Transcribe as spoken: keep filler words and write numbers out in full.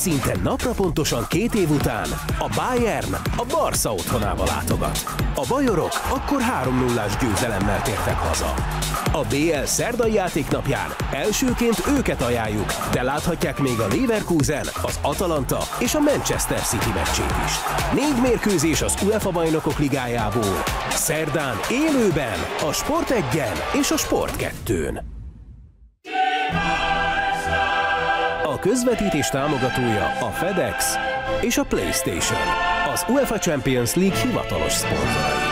Szinte napra pontosan két év után a Bayern a Barça otthonába látogat. A bajorok akkor három nullás győzelemmel tértek haza. A bé el szerdai játéknapján elsőként őket ajánljuk, de láthatják még a Leverkusen, az Atalanta és a Manchester City meccsét is. Négy mérkőzés az UEFA Bajnokok Ligájából. Szerdán élőben a Sport egyen és a Sport kettőn. A közvetítés támogatója a FedEx és a PlayStation, az UEFA Champions League hivatalos szponzorai.